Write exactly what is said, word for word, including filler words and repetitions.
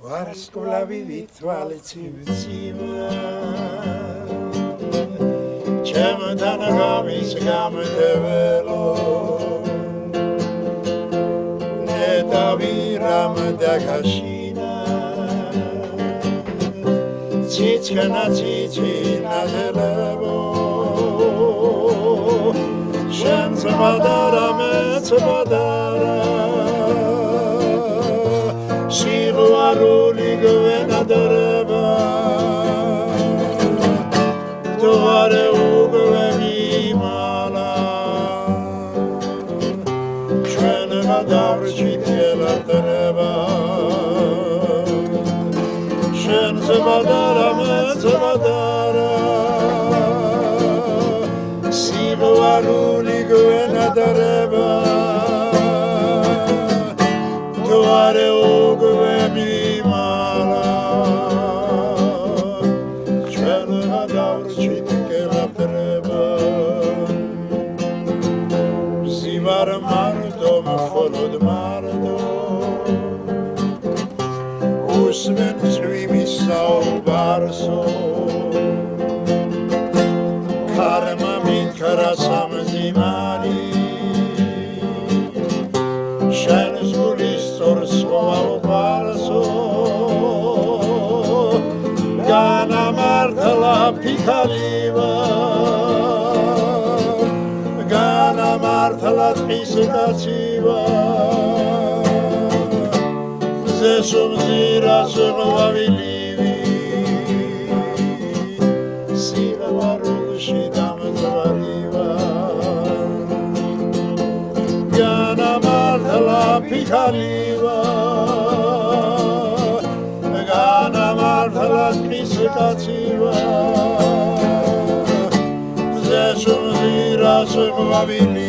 Varskola vivitvalitsi utsiva Čemadana havi se gama develo Netavirama dagashina Cicka na cici na delevo Šemca vadara meca vadara Siru aruli gvena darba, tovare ugveni mala, čene madarči tjela darba, čen se madara me se madara, siru aruli gvena darba. Usmen zlimi sao barso, karma min karasam zimani. Shen zgulistor svao barso, gana martala pikaliva, gana martala pisikativa. Se subzira se vavilivi, si varuši dam zvariva. Gana martala pikaliva, gana martala pisikativa. Se subzira se vavilivi.